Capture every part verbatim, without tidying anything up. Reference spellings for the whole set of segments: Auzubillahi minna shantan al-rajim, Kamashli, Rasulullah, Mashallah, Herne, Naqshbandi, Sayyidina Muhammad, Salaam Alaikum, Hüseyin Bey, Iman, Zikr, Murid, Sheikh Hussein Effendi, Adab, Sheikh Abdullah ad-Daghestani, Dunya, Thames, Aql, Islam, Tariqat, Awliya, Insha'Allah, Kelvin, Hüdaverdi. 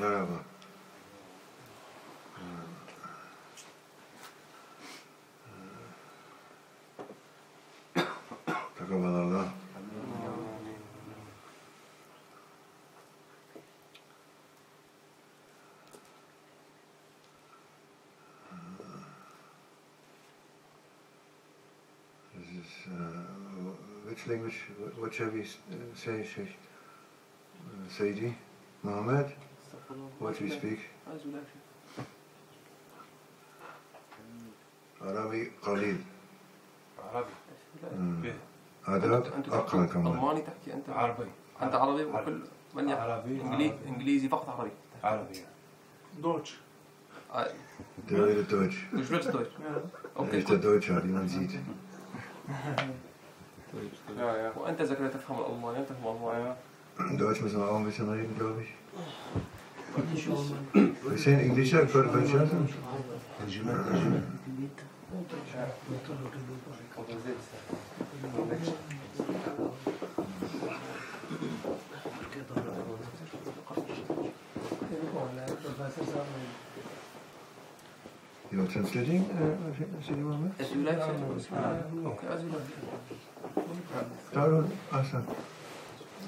Merhaba. Takavalardan. This is, uh, which language, what shall we say, Sheikh Sayyidi Muhammad? What do we speak? Arabi Qalil. Arabi. Adab Aql كمان. ألماني تحكي أنت. عربي. أنت عربي وكل من يحكي إنجليزي إنجليزي فقط عربي. عربي. دوتش. دوتش. دوتش. دوتش دوتش. أوكي. إيش الدوتش هذي ما نزيد. وأنت إذا كنت تفهم الألماني تفهم الألماني. Deutsch müssen wir auch ein bisschen reden, glaube ich. Wir sehen Englisch, ich würde es schaffen. You're translating? As you like. Okay, as you like. Darul Hasan.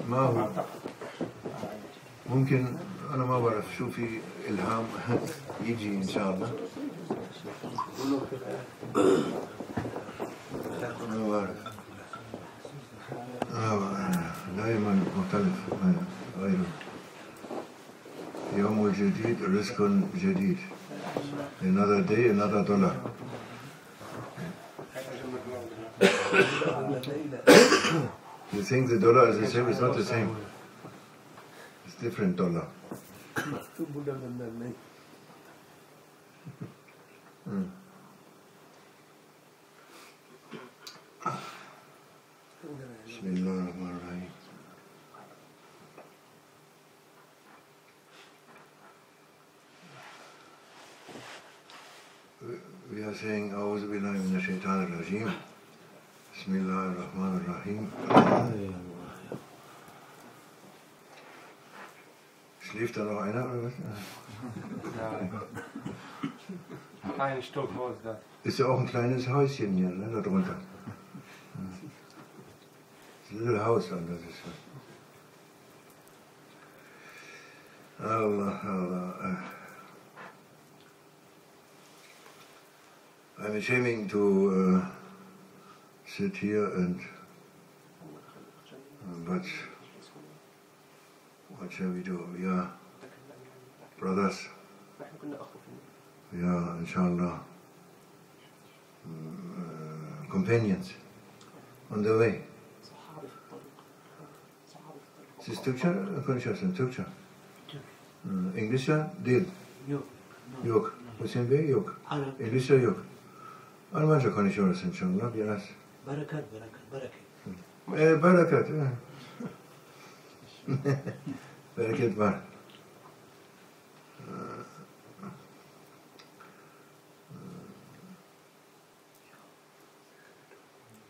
ما هو ممكن أنا ما بعرف شو في إلهام يجي إن شاء الله ما بعرف دائما مختلف غيره يوم جديد رزق جديد another day another dollar You think the dollar is the same, it's not the same. It's different dollar. mm. Bismillah ar-Rahman ar-Rahim. We are saying, Auzubillahi minna shantan al-rajim. Bismillah ar-Rahman ar-Rahim. Schläft da noch einer oder was? Ja. Kleinen Stockhaus da. Ist ja auch ein kleines Häuschen hier, ne, da drunter. Das Little House an, das ist was. Allah, Allah. I'm ashamed to. Uh, sit here and but what shall we do? We are brothers. We are, inshallah, uh, companions on the way. Is this Turkchan? Konuşarsın Türkçe. İngilizce değil. Yok. Yok. Hüseyin Bey yok. İngilizce yok. Almanca konuşuyoruz inşallah biraz. Barakat, barakat, barakat. Ee, barakat. Bereket var.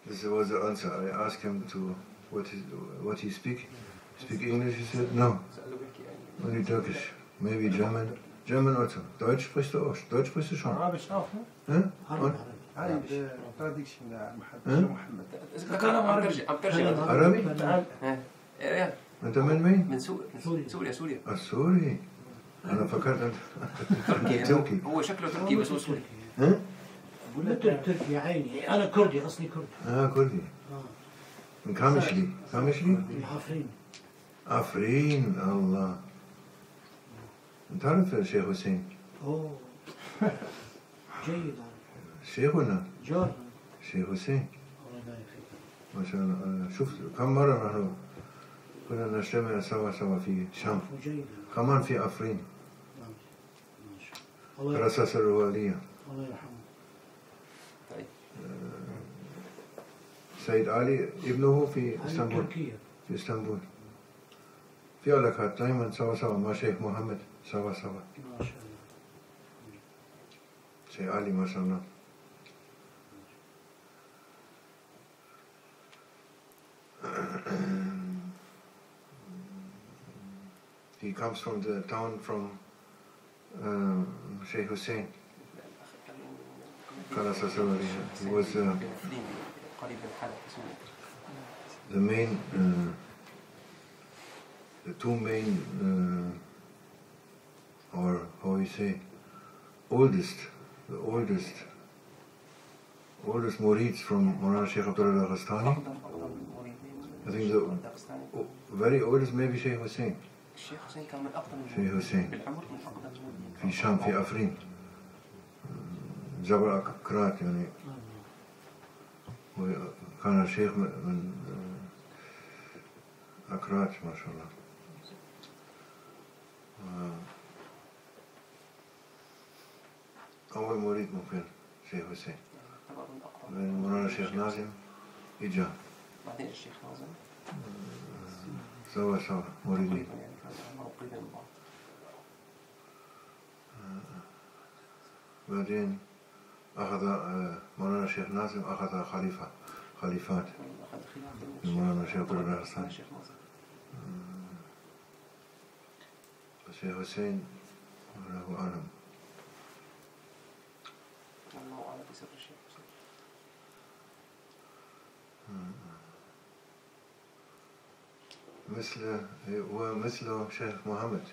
This was the answer. I asked him to what he what he speak. Speak English? He said no. Only Turkish. Maybe German. German also. Deutsch sprichst du auch. Deutsch sprichst du schon. Arabisch auch, ne? عايد أعطيك شنو محمد ذكرنا ما ترجع أبترجع عربي إيه أنت من وين من سوريا سوريا سوريا السوري أنا فكرت تركي هو شكله تركي بس هو سوري ها ولا تركي عيني أنا كردي أصلي كردي آه كردي من كامشلي كامشلي من حفرين عفرين الله أنت تعرف الشيخ حسين أوه جيد شيخنا جور شيخ حسين ما شاء الله شفت كم مرة نحن كنا نجتمع سوا سوا في شام كمان في عفرين رأس الوالية الله يرحمه سيد علي ابنه في اسطنبول في اسطنبول في علاقات دائما سوا سوا مع شيخ محمد سوا سوا ما شاء الله شيخ علي ما شاء الله He comes from the town from uh, Sheikh Hussein. He was uh, the main, uh, the two main, uh, or how we say, oldest, the oldest, oldest Murids from Maulana Sheikh Abdullah ad-Daghestani. I think the very oldest maybe Sheikh Hussein. Sheikh Hussein in Sham, in Afrin, Jabal al-Kakrat, yani. كان الشيخ من أكرات ما شاء الله. أول مريد ممكن شيخ حسين. من مولانا الشيخ نازم إجا. بعدين الشيخ نازم. سوا سوا مريدين. بعدين أخذ مولانا الشيخ نازم أخذ خليفة. خليفات مولانا شيخ عبدالله الحسن الشيخ حسين له أعلم. مثل ومثله شيخ محمد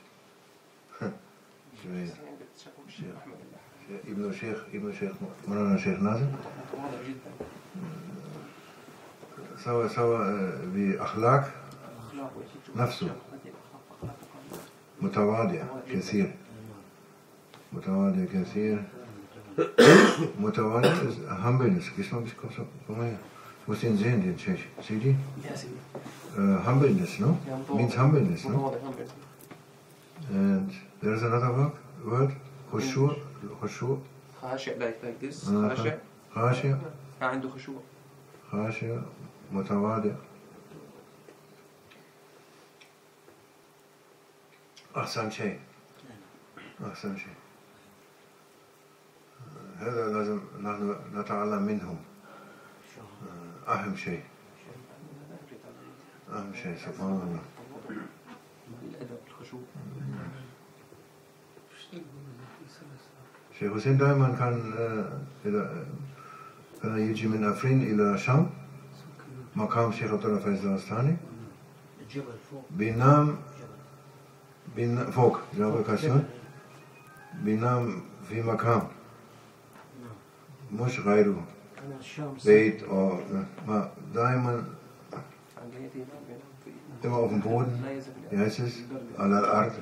ابن شيخ ابن شيخ مولانا شيخ نازم سوى سوى بأخلاق نفسه متواضع كثير متواضع كثير متواضع humbleness كيسمع بس كم كمية وسين زين دين شيء سيدي humbleness no means humbleness no and there is another word word خشوع خشوع خاشع like like this خاشع خاشع عنده خشوع خاشع متواضع أحسن شيء أحسن شيء هذا لازم نحن نتعلم منهم أهم شيء أهم شيء سبحان الله الأدب الخشوع شيخ حسين دائما كان إذا كان يجي من أفرين إلى شام مقام شيخ عبد الله فايز الدغستاني بينام بين فوق جبل كاسون بينام في مكان مش غيره بيت أو ما دائما إما على البودن يأسس على الأرض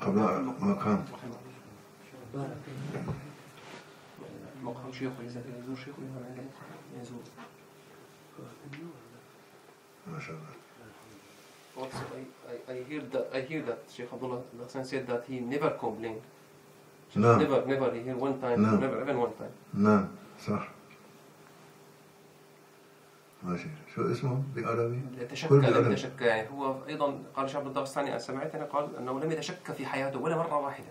قبل مقام مقام شيخه إذا كان يزور شيخه يزور Mashallah. Also, I, I, I hear that I hear that Sheikh Abdullah ad-Daghestani said that he never complained. No. Never, never. He heard one time, no. never, even one time. No. صح. ماشي. شو اسمه بالعربي؟ تشكى تشكى يعني هو أيضا قال شيخ عبد الله الدغستاني سمعت أنا قال أنه لم يتشكى في حياته ولا مرة واحدة.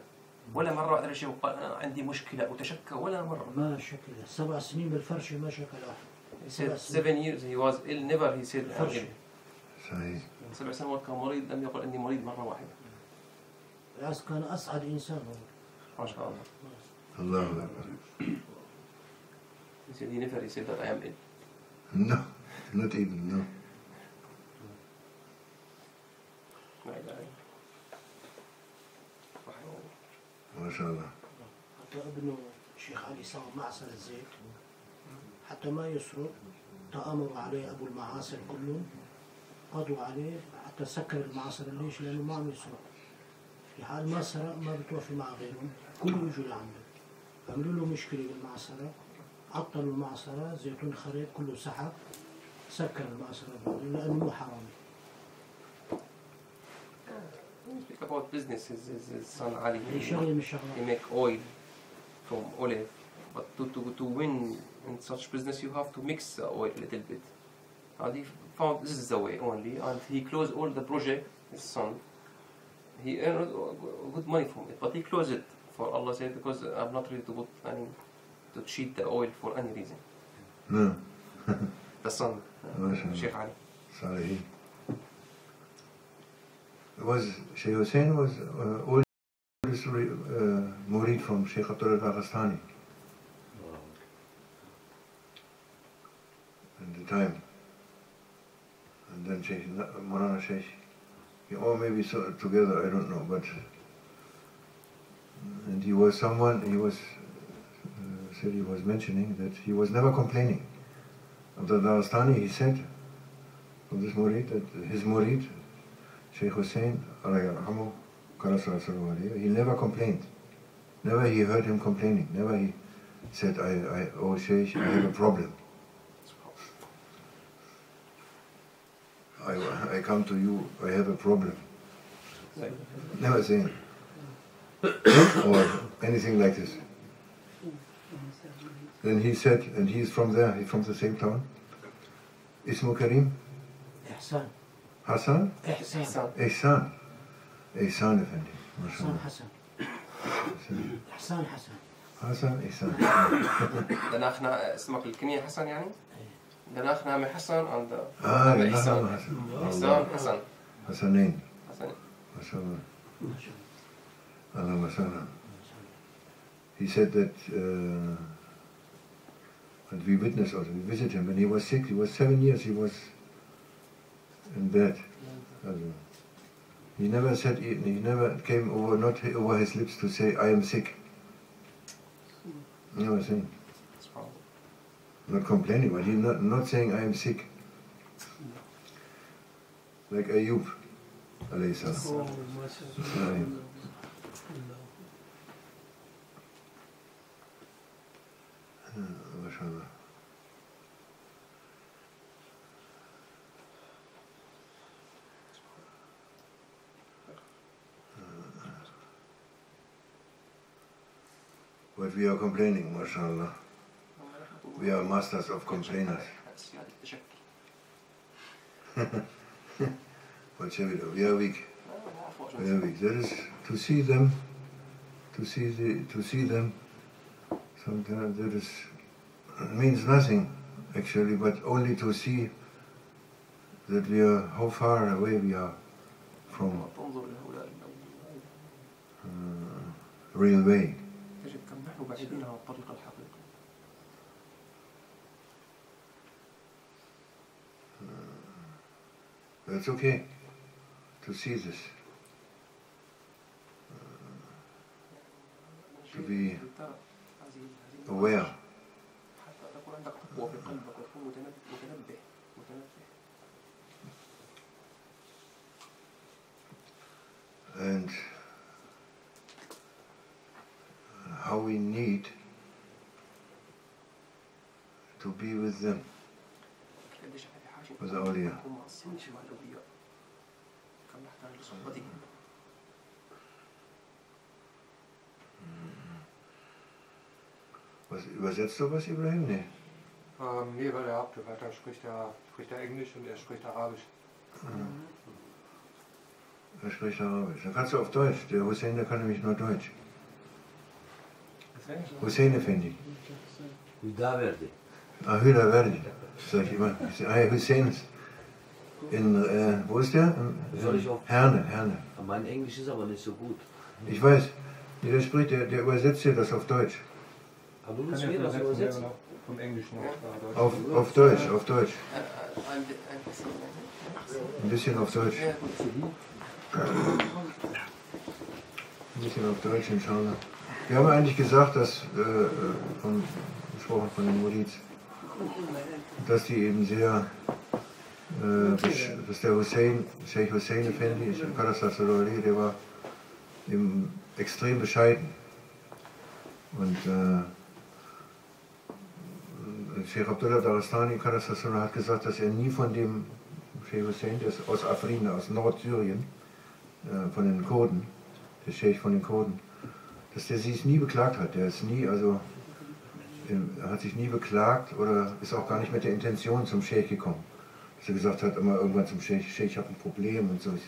ولا مرة أدري شيء وقال أنا عندي مشكلة وتشكى ولا مرة. ما شكل سبع سنين بالفرش ما شكل واحد. He said seven years he was ill. Never he said. صحيح. سبع سنوات كان مريض لم يقل إني مريض مرة واحدة. العز كان أسعد إنسان هو. ما شاء الله. الله أكبر. He said he never he said that I am ill. No, not even no. ما يدري. ما شاء الله. حتى ابنه الشيخ علي صار معسل الزيت. حتى ما يسرق تأمر عليه أبو المعاصر كلهم قضوا عليه حتى سكر المعاصر ليش لأنه ما عم يسرق في حال ما سرق ما بتوفي مع غيرهم كلهم يجوا لعنده عملوا له مشكلة بالمعصرة عطلوا المعصرة زيتون خريب كله سحب سكر المعصرة بعدين لأنه مو حرامي. Speak about business. His his son Ali. He make oil from olive. But to, to, to win in such business, you have to mix the oil a little bit. And he found this is the way only. And he closed all the project, his son. He earned good money from it. But he closed it for Allah's sake because I'm not ready to put any, to cheat the oil for any reason. No. The son, uh, Sheikh Ali. Sorry. was Sheikh Hussein was uh, old uh, Murid from Sheikh Abdullah ad-Daghestani. Wow. At the time. And then Sheikh Marana Sheikh, or maybe sort of together, I don't know, but and he was someone, he was uh, said he was mentioning that he was never complaining. Abdullah Daghestani, he said of this Murid that his Murid, Sheikh Hussein, he never complained. Never he heard him complaining. Never he said, I, I oh Sheikh, I have a problem. I, I come to you, I have a problem. Never saying or anything like this. Then he said, and he's from there, he's from the same town. Ismu Karim? Ihsan. Hassan? Ihsan. Ihsan. Ihsan Effendi. Mashallah. Hassan. Ihsan Hassan. Hassan Ihsan. Then احنا اسمك الكنية حسن يعني؟ Then احنا من حسن and the Ihsan. Ihsan Hassan. Hassanin. Hassanin. Mashallah. Allah Mashallah. He said that uh, and we witnessed also, we visited him when he was sick, he was seven years, he was in bed. He never said, he never came over, not over his lips to say, I am sick. Never saying. Not complaining, but he's not, not saying, I am sick. Like Ayub, alayhi salam. MashaAllah. But we are complaining, mashallah. We are masters of complainers. But we are weak. We are weak. That is to see them, to see the, to see them. Sometimes that is means nothing, actually, but only to see that we are how far away we are from uh, real way. Uh, that's okay to see this, uh, to be aware. And how we need to be with them, with the Awliya. Was, übersetzt du was, Ibrahim? Nee. Ähm, nee, weil er Abdelvater spricht, er spricht er Englisch und er spricht Arabisch. Mhm. Er spricht Arabisch. Dann kannst du auf Deutsch. Der Hussein, der kann nämlich nur Deutsch. Hussein Effendi. Hüdaverdi. Ah, Hüdaverdi. Sag ich immer. Ah, Hussein ist in, äh, wo ist der? In, in Herne, Herne. Mein Englisch ist aber nicht so gut. Ich weiß. Der spricht, der, der übersetzt dir das auf Deutsch. Aber du musst mir das übersetzen. Vom Englischen auf, auf Deutsch, auf Deutsch. Ein bisschen auf Deutsch. Ein bisschen auf Deutsch, Insha'Allah. Wir haben eigentlich gesagt, dass, äh, von, gesprochen von den Murids, dass die eben sehr, äh, dass der Hussein, Sheikh Hussein Effendi, der war eben extrem bescheiden. Und, äh, Sheikh Abdullah ad-Daghestani hat gesagt, dass er nie von dem Sheikh Hussein, der ist aus Afrin, aus Nordsyrien, äh, von den Kurden, der Sheikh von den Kurden, dass der sich nie beklagt hat. Der ist nie, also, er hat sich nie beklagt oder ist auch gar nicht mit der Intention zum Sheikh gekommen. Dass er gesagt hat, immer irgendwann zum Sheikh, Sheikh, ich habe ein Problem und so, es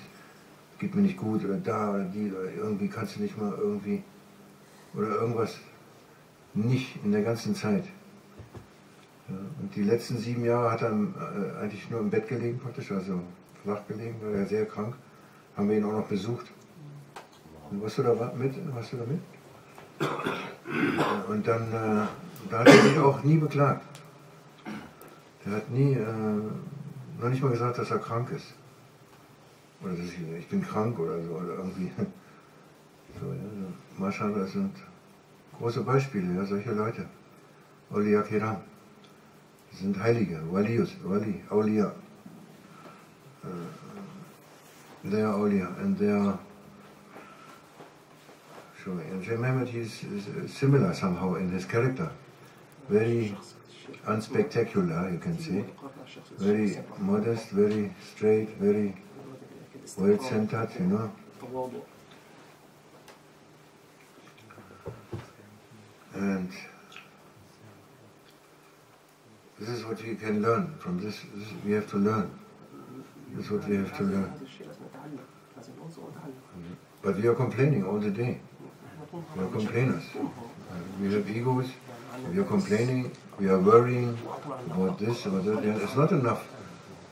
geht mir nicht gut oder da oder die, oder irgendwie kannst du nicht mal irgendwie, oder irgendwas, nicht in der ganzen Zeit. Ja, und die letzten sieben Jahre hat er äh, eigentlich nur im Bett gelegen, praktisch, also flach gelegen, weil er sehr krank. haben wir ihn auch noch besucht. Und warst du da mit? Warst du da mit? Und dann äh, da hat er sich auch nie beklagt. Er hat nie, äh, noch nicht mal gesagt, dass er krank ist. Oder dass ich, ich bin krank oder so, oder irgendwie. So, ja, Mashallah, das sind große Beispiele, ja, solche Leute. Awliya Kiram. Das sind Heilige, Waliyus, Wali, Awliya. Uh, they are Awliya, and they are... Sure, and Shaykh Muhammad, he's is similar somehow in his character. Very unspectacular, you can see. Very modest, very straight, very well-centered, you know. And this is what we can learn from this. This we have to learn. This is what we have to learn. But we are complaining all the day. We are complainers. We have egos. We are complaining. We are worrying about this, about that. And it's not enough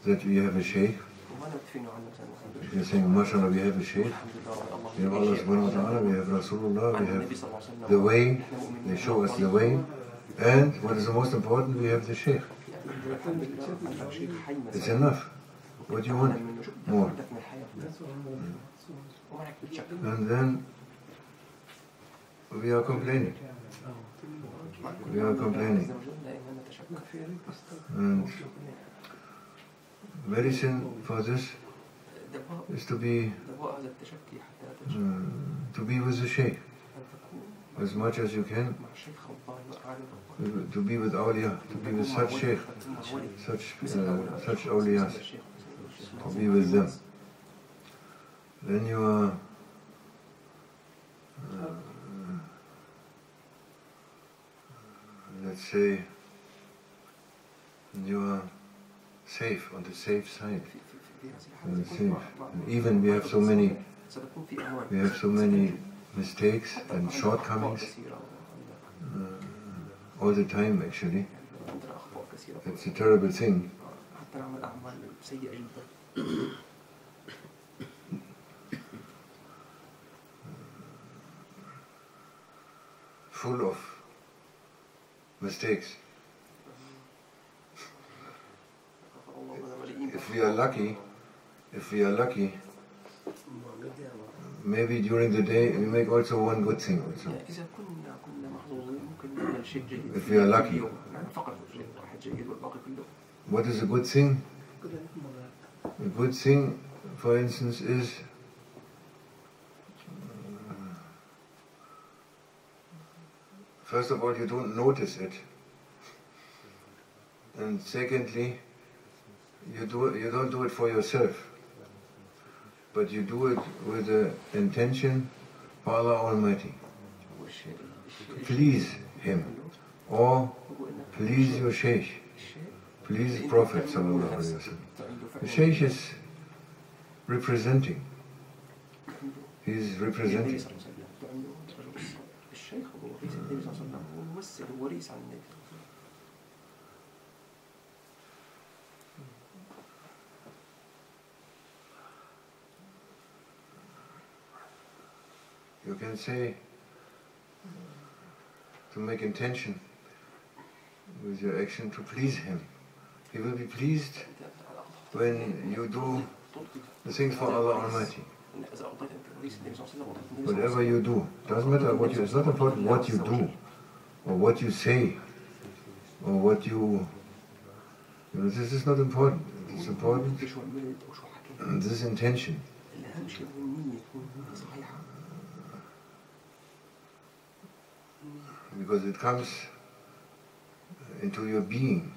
that we have a sheikh. We are saying, Mashallah, we have a sheikh. We have Allah subhanahu wa ta'ala, we have Rasulullah, we have the way. They show us the way. And what is the most important, we have the sheikh. It's enough. What do you want? More. And then we are complaining. We are complaining. And medicine for this is to be uh, to be with the sheikh as much as you can, to be with awliya, to be with such sheikh, such uh, such awliyas, to be with them. Then you are uh, let's say you are safe, on the safe side. And safe. And even we have so many we have so many mistakes and shortcomings uh, all the time, actually. It's a terrible thing. Full of mistakes. If we are lucky, if we are lucky, maybe during the day we make also one good thing also. If we are lucky. What is a good thing? A good thing, for instance, is uh, first of all, you don't notice it, and secondly, You do you don't do it for yourself, but you do it with the intention, Allah Almighty, please Him, or please your Shaykh, please the Prophet Sallallahu Alaihi Wasallam. The Shaykh is representing. He is representing. You can say, to make intention with your action to please Him. He will be pleased when you do the things for Allah Almighty. Whatever you do, doesn't matter what you, it's not about what you do, or what you say, or what you, you know, this is not important. It's important, this intention. Because it comes into your being.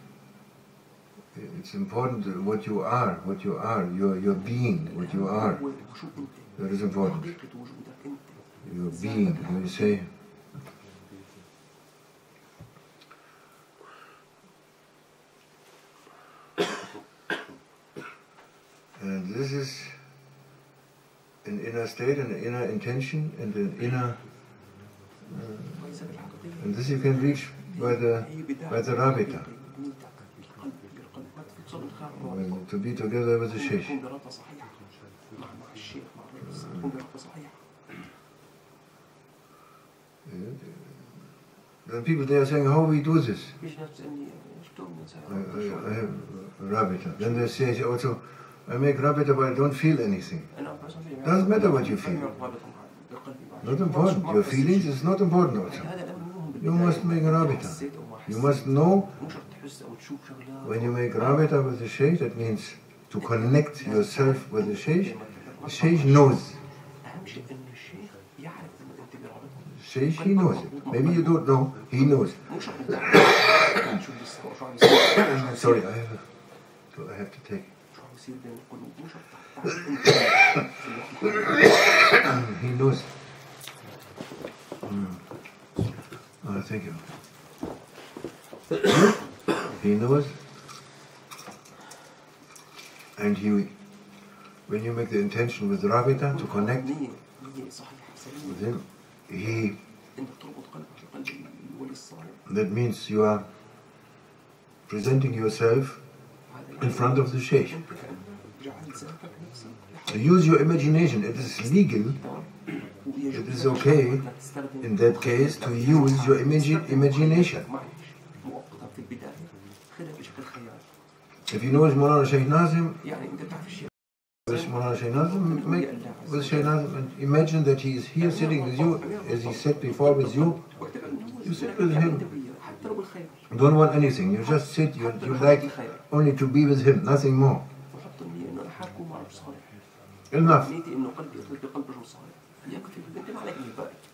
It's important what you are, what you are, your your being, what you are. That is important. Your being, when you say. And this is an inner state, an inner intention, and an inner. Uh, And this you can reach by the by the Rabita, to be together with the Sheikh. The people they are saying, how we do this? I, I, I have Rabita. Then they say also, I make Rabita but I don't feel anything. Doesn't matter what you feel. Not important. Your feelings is not important also. You must make Rabita. You must know when you make Rabita with the Shaykh, that means to connect yourself with the Shaykh. The Shaykh knows. Shaykh, he knows it. Maybe you don't know, he knows. Sorry, I have, to, I have to take it. He knows. Mm. Oh, thank you. He knows. And he, when you make the intention with Rabita to connect with him, he, that means you are presenting yourself in front of the Shaykh. Use your imagination. It is legal, it is okay in that case to use your imagi imagination. If you know it's Mawlana Sheikh Nazim, Sheikh Nazim, make with Sheikh Nazim and imagine that he is here sitting with you, as he said before with you. You sit with him. Don't want anything. You just sit. You, you like only to be with him, nothing more. Enough.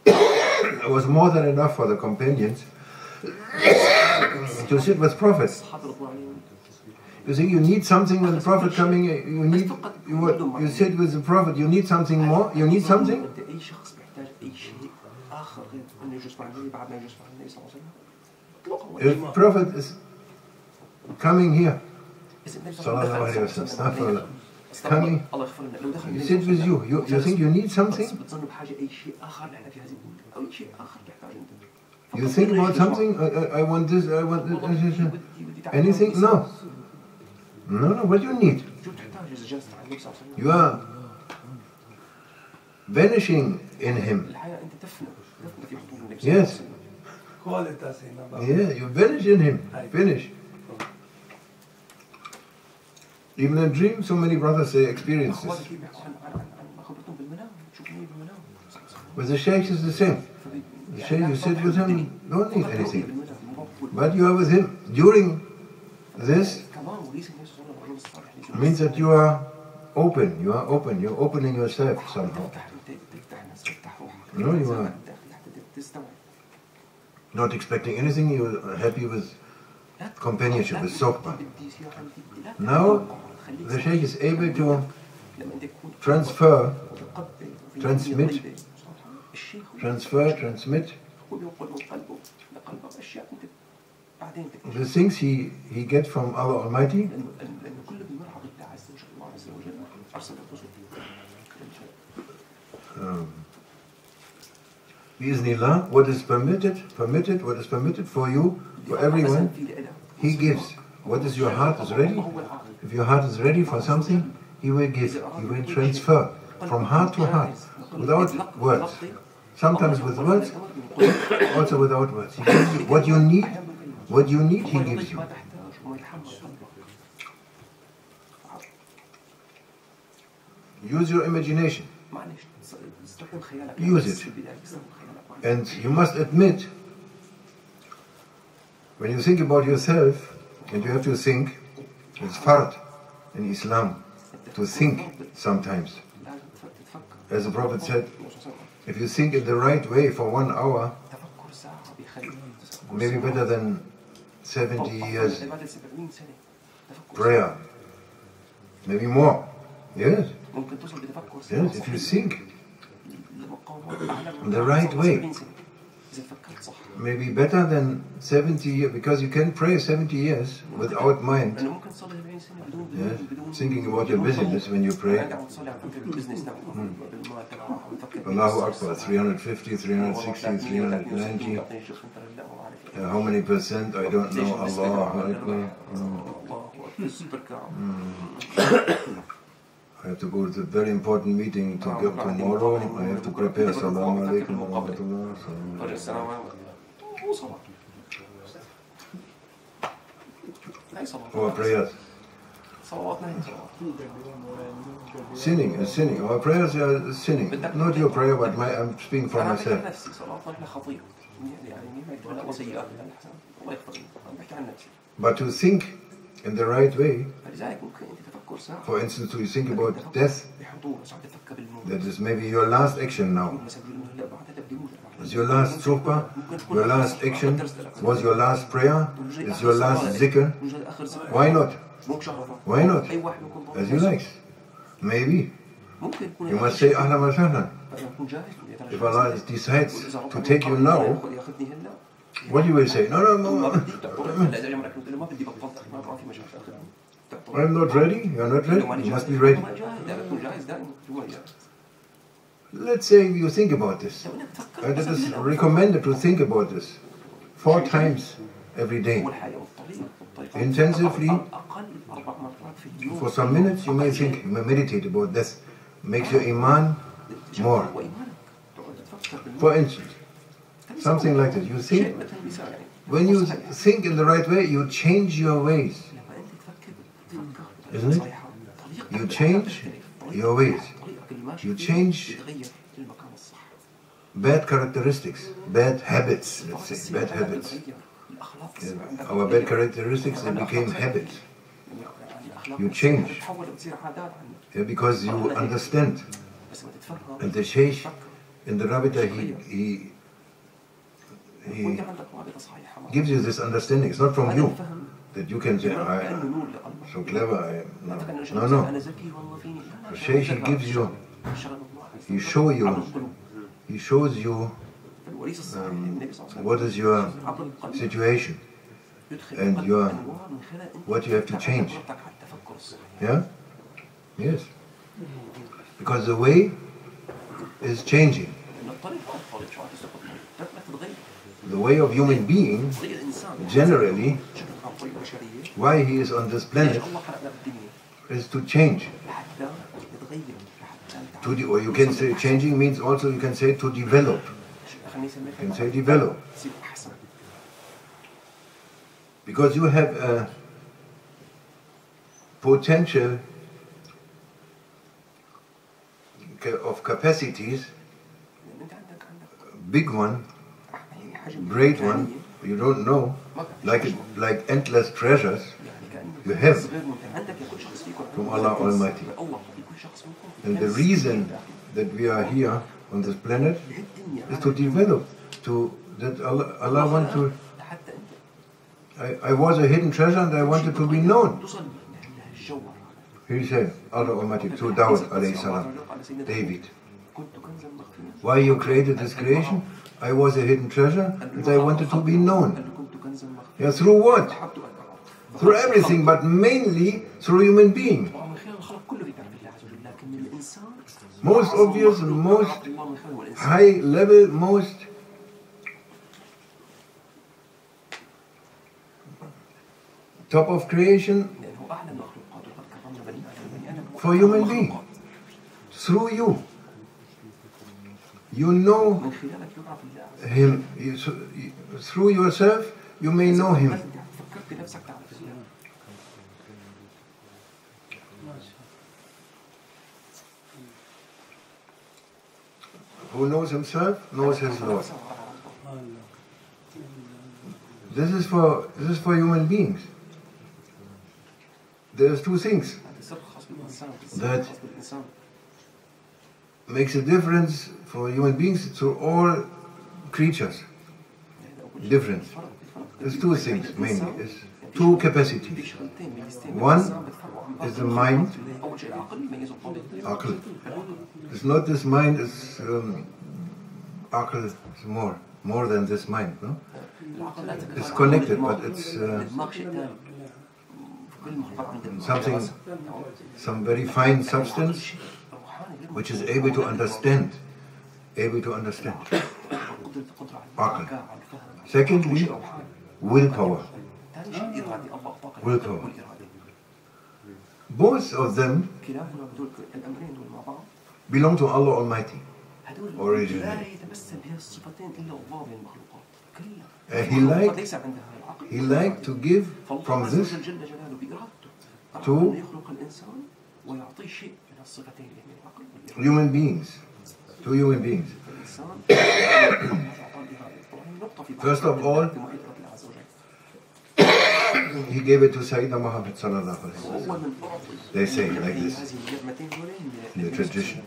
It was more than enough for the companions to sit with prophets. You think you need something with the Prophet coming, you need, you, you sit with the Prophet, you need something more, you need something? If Prophet is coming here, coming, you sit with you, you, you think you need something? You think about something, I, I, I want this, I want this, anything? No. No, no, what do you need? You are vanishing in him. Yes. Yeah, you vanish in him. Finish. Even a dream, so many brothers say experiences. With the Shaykh is the same. The Shaykh, you sit with him, don't need anything. But you are with him. During this, it means that you are open, you are open, you're opening yourself somehow. No, you are not expecting anything, you are happy with companionship, with Sohbah. Now, the Shaykh is able to transfer, transmit, transfer, transmit the things he, he gets from Allah Almighty. Um, Biiznillah, what is permitted, permitted, what is permitted for you, for everyone, he gives. What is your heart is ready? If your heart is ready for something, he will give, he will transfer from heart to heart, without words. Sometimes with words, also without words. He gives you what you need. What you need, he gives you. Use your imagination. Use it. And you must admit, when you think about yourself, and you have to think, it's Fard in Islam, to think sometimes. As the Prophet said, if you think in the right way for one hour, maybe better than seventy years prayer, maybe more. Yes, yes. If you think the right way, maybe better than seventy years, because you can pray seventy years without mind. Yes, thinking about your business when you pray. Hmm. Allahu Akbar, three hundred fifty, three hundred sixty, three hundred ninety. Uh, how many percent? I don't know. Allahu Akbar. Hmm. I have to go to a very important meeting to get tomorrow. I have to prepare. Salaam Alaikum wa rahmatullah. Salaam Alaikum. Our prayers. Sinning is sinning. Our prayers are sinning. Not your prayer, but my, I'm speaking for myself. But to think in the right way, for instance, to think about death, that is maybe your last action now. Is your last sohbah, your last action, was your last prayer, is your last zikr? Why not? Why not? As you like. Maybe. You must say, Ahlan wa sahlan. If Allah decides to take you now, what you will say? No, no, no. I'm not ready. You're not ready. You must be ready. Let's say you think about this. It is recommended to think about this four times every day. Intensively, for some minutes, you may think, you may meditate about this. Makes your Iman more. For instance, something like this. You think, when you think in the right way, you change your ways. Isn't it? You change your ways. You change bad characteristics, bad habits, let's say, bad habits. Our bad characteristics, they became habits. You change because you understand. And the Sheikh in the Rabita, he, he, he gives you this understanding. It's not from you that you can say, I am so clever, I am. No, no, no. The Sheikh, he gives you, he shows you, he shows you um, what is your situation and your what you have to change. Yeah? Yes. Because the way is changing. The way of human being, generally, why he is on this planet is to change. To de or you can say changing means also you can say to develop. You can say develop. Because you have a potential of capacities, big one, great one, you don't know, like, like endless treasures you have from Allah Almighty. And the reason that we are here on this planet is to develop, to that Allah, Allah wants to... I, I was a hidden treasure and I wanted to be known. He said, Allah Almighty, to Dawud alayhi salam, David, why you created this creation? I was a hidden treasure and I wanted to be known. Yeah, through what? Through everything, but mainly through human being. Most obvious, most high level, most top of creation for human being, through you. You know Him. You, through yourself, you may know Him. Who knows himself knows his Lord. This is for this is for human beings. There's two things that makes a difference for human beings through all creatures. Difference. There's two things mainly. It's two capacities. One is the mind, Aql. It's not this mind, it's um, Aql is more, more than this mind, no? It's connected, but it's uh, something, some very fine substance which is able to understand, able to understand. Aql. Secondly, willpower. Willpower. Both of them belong to Allah Almighty originally. Uh, he liked, he liked to give from this to human beings, to human beings. First of all, he gave it to Sayyidina Muhammad sallallahu alaihi wasallam. They say like this in the tradition.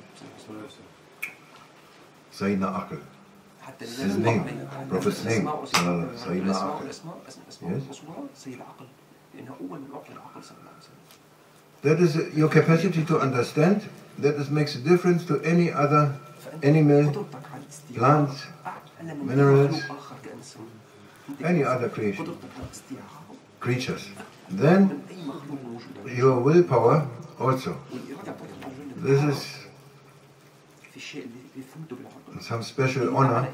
Sayyidina Aql. His name, Prophet's name, Sayyidina Aql. Yes? That is your capacity to understand. That is, makes a difference to any other animal, plants, minerals, any other creation, creatures. Then your willpower also. This is some special honor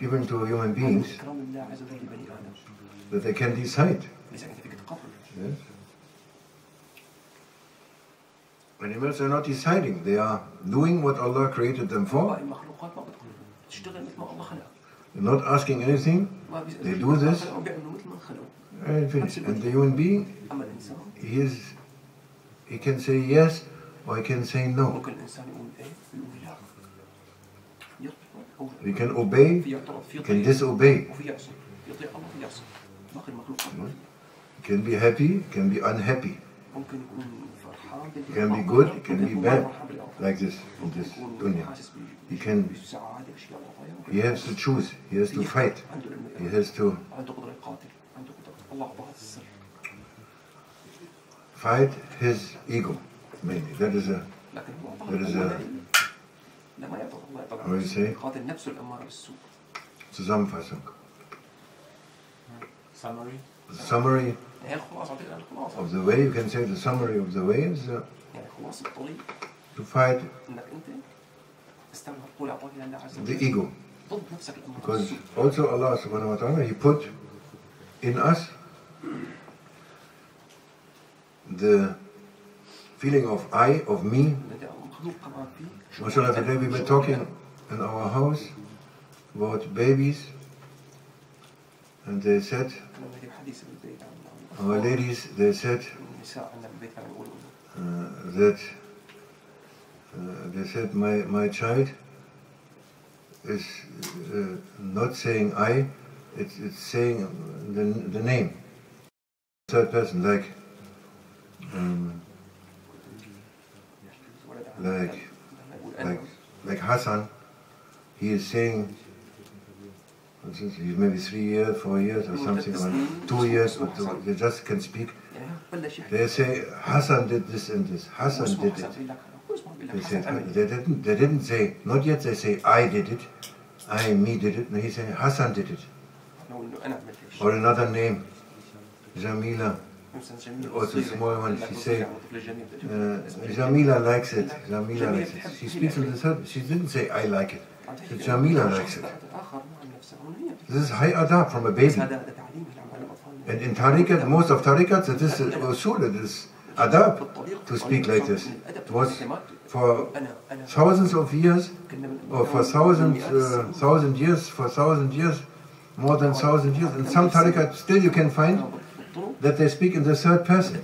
given to human beings that they can decide. Yes? Animals are not deciding, they are doing what Allah created them for. They're not asking anything, they do this and finish. And the human being, he, is, he can say yes or he can say no. We can obey, we can disobey. We can be happy, can be unhappy. It can be good, it can be bad, like this, in this dunya. He can, he has to choose, he has to fight, he has to fight his ego, mainly. That is a, that is a, how do you say? Zusammenfassung. Summary. Summary. Of the way, you can say the summary of the way is uh, to fight the ego. Because also Allah subhanahu wa ta'ala, He put in us the feeling of I, of me. Mashallah, today we were talking in our house about babies, and they said, our ladies, they said uh, that uh, they said my my child is uh, not saying I, it's it's saying the the name, third person, like um, like like like Hassan. He is saying. He's maybe three years, four years, or something like two years, or two, they just can speak. They say Hassan did this and this. Hassan did it. They said they didn't. They didn't say. Not yet. They say I did it. I me did it. No, he said Hassan did it. Or another name, Jamila. Also small one. She say uh, Jamila likes it. Jamila likes it. She speaks in the third. She didn't say I like it. She said Jamila likes it. This is high adab from a baby. And in Tariqat, most of Tariqats, it is usul, it is adab to speak like this. It was for thousands of years, or for thousands, uh, thousand years, for thousand years, more than thousand years. In some Tariqat, still you can find that they speak in the third person.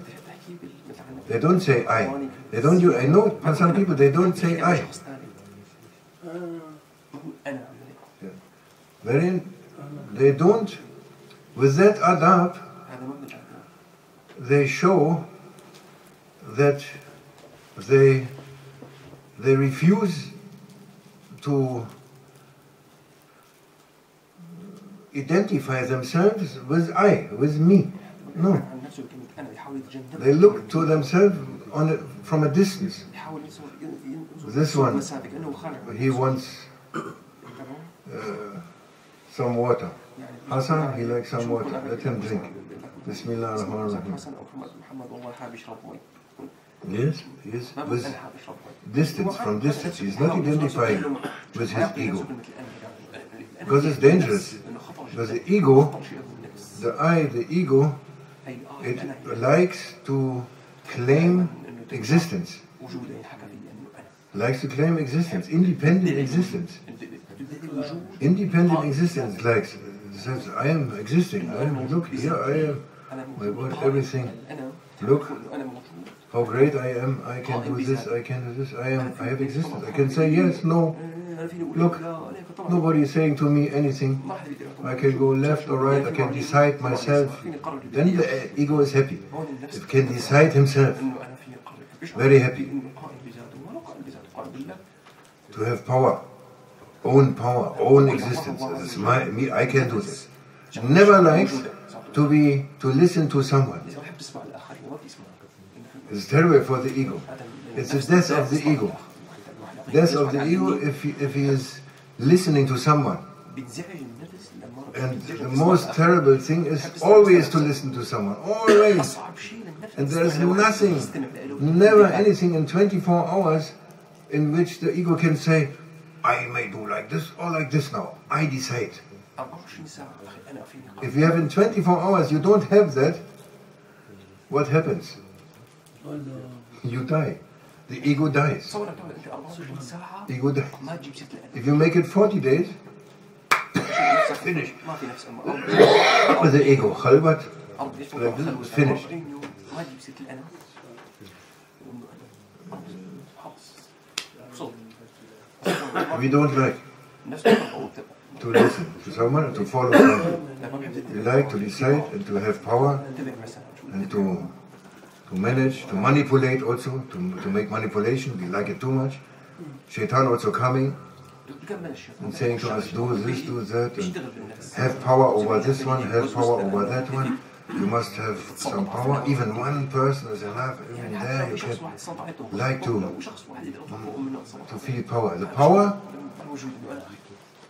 They don't say I. They don't. Do, I know some people, they don't say I. Wherein they don't, with that adab, they show that they they refuse to identify themselves with I, with me. No, they look to themselves on a, from a distance. This one, he wants. Uh, Some water. Hassan, he likes some water. Let him drink. Bismillah ar-Rahman ar-Rahim. Yes, yes. With distance, from distance. He's not identifying with his ego. Because it's dangerous. Because the ego, the I, the ego, it likes to claim existence. Likes to claim existence, independent existence. Independent existence likes, says, I am existing, I am, look, here I am, my world, everything, look, how great I am, I can do this, I can do this, I am, I have existence, I can say yes, no, look, nobody is saying to me anything, I can go left or right, I can decide myself, then the ego is happy, it can decide himself, very happy, to have power, own power, own existence, this is my, me, I can do this, never likes to be, to listen to someone. It's terrible for the ego. It's the death of the ego. Death of the ego if he, if he is listening to someone. And the most terrible thing is always to listen to someone. Always. And there is nothing, never anything in twenty-four hours in which the ego can say, I may do like this or like this now. I decide. If you have in twenty-four hours, you don't have that, what happens? You die. The ego dies. Ego dies. If you make it forty days, finished. The ego, khalbat, like this was finished. We don't like to listen to someone, to follow someone. We like to decide and to have power and to to manage, to manipulate also, to, to make manipulation, we like it too much. Shaitan also coming and saying to us, do this, do that, and have power over this one, have power over that one, you must have some power, even one person is enough, even there you can like to, to feel power. The power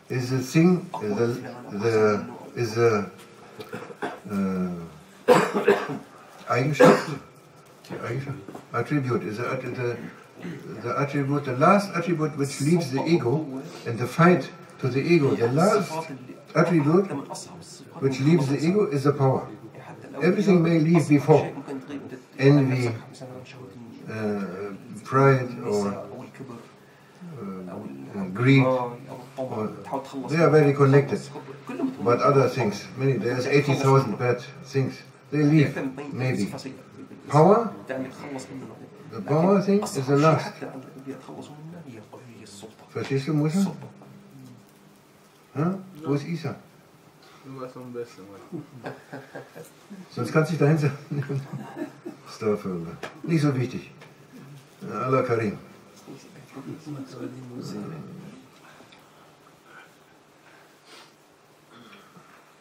is a thing, the, the, is a uh, Eigenschaft. Attribute is the, the, the attribute, the last attribute which leaves the ego and the fight to the ego. The last attribute which leaves the ego is the power. Everything may leave before envy, uh, pride, or uh, greed. Or, they are very connected. But other things, many there's eighty thousand bad things. They leave maybe. Power, the power thing is the last. Verstehst du, Musa? Huh? Wo ist Isa? Sonst kannst du dich dahin setzen. Astaghfirullah. Nicht so wichtig. Allah Karim.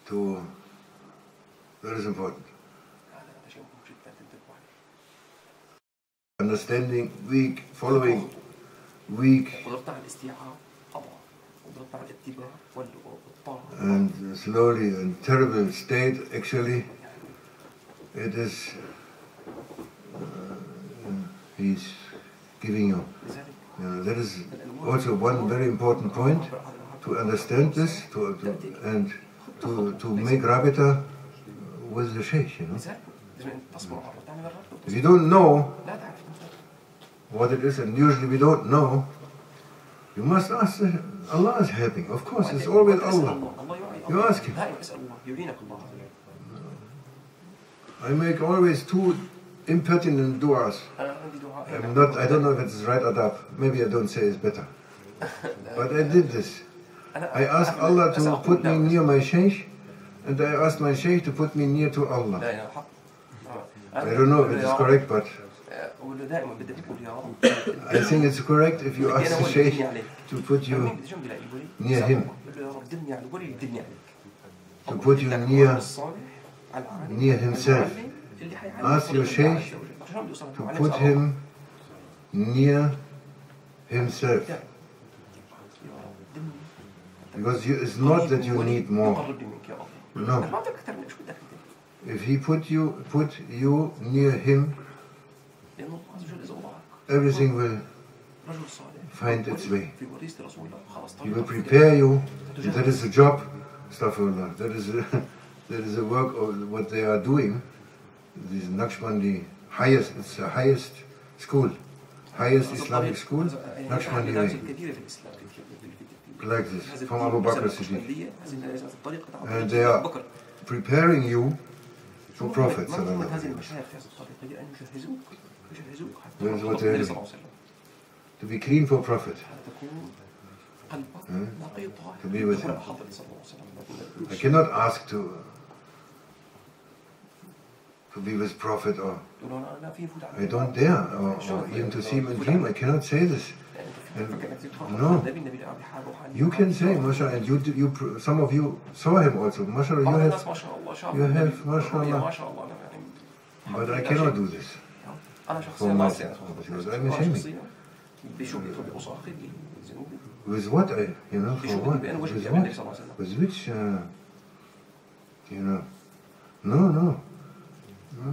To, that is important. Understanding, weak, following, weak, and slowly and terrible state, actually, it is, uh, he's giving up. Uh, that is also one very important point, to understand this, to, to, and to, to make Rabita with the Sheikh, you know. If you don't know what it is, and usually we don't know, you must ask, uh, Allah is helping, of course, it's always Allah. You ask Him. I make always two impertinent du'as. I'm not, I don't know if it's right adab, maybe I don't say it's better. But I did this. I asked Allah to put me near my Shaykh, and I asked my Shaykh to put me near to Allah. I don't know if it is correct, but I think it's correct if you ask the Shaykh to put you near him, to put you near, near himself. Ask your Shaykh to put him near himself. Because you, it's not that you need more. No. If he put you, put you near him, everything will find its way. He will prepare you. That is a job, astaghfirullah. That is a, that is a work of what they are doing. These Naqshbandi highest, it's the highest school, highest Islamic school, Naqshbandi way. Like this, from Abu Bakr Siddiq. And they are preparing you for Prophet. That is what they do. To be clean for Prophet. Hmm? To be with him. I cannot ask to to be with Prophet, or I don't dare, or, or even to see him in dream. I cannot say this. And no, you can say Mashallah, and you, you, some of you saw him also. Mashallah, you have, you have Mashallah. But I cannot do this for myself, because I'm ashamed. With what I, you know, for what? With what? With which, uh, you know, no, no. Uh,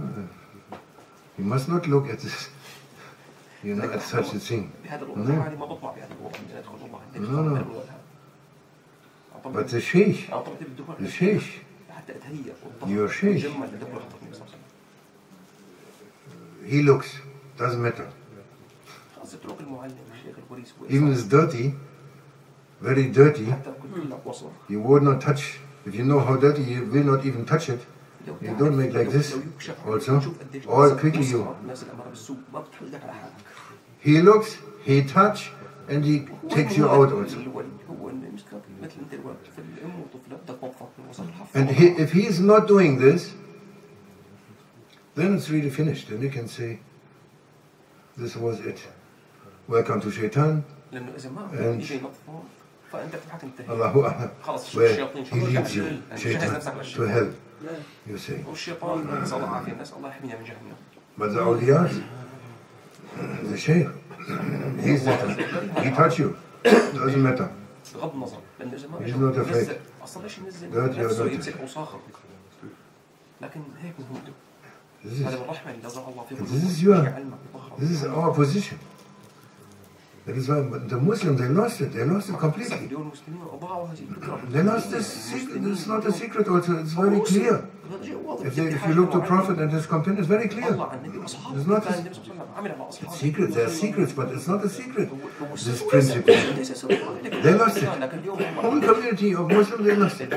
you must not look at this, you know, at such a thing. No, no, no. But the Sheikh, the Sheikh, your Sheikh, he looks, doesn't matter. Even it's dirty, very dirty, you would not touch. If you know how dirty, you will not even touch it. You don't make like this also, or quickly you. He looks, he touch, and he takes you out also. And he, if he is not doing this, then it's really finished, and you can say, this was it. Welcome to Shaitan, and Allahu Akbar, where he leads you, Shaitan, to hell, you say. But the Awliya, the Shaykh, he's the, he touch you, doesn't matter. He's not afraid. God, you are not afraid. This is, this is your, this is our position. That is why the Muslims, they lost it. They lost it completely. They lost this secret. It's not a secret also. It's very clear. If, they, if you look to Prophet and his companion, it's very clear. It's not a secret. There are secrets, but it's not a secret. This principle. They lost it. The whole community of Muslims, they lost it.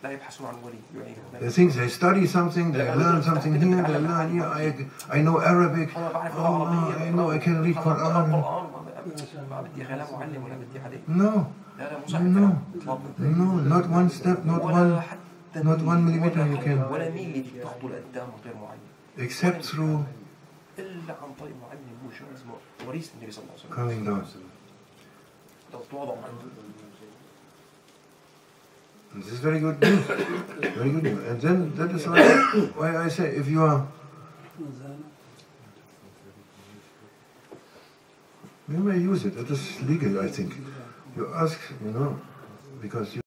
They think they study something, they learn something here, they learn here. I, I know Arabic, oh, I know I can read Quran. No, no, no, not one step, not one, not one millimeter you can. Except through coming down. This is very good news, very good news. And then that is like why I say, if you are, you may use it. It is legal, I think. You ask, you know, because you.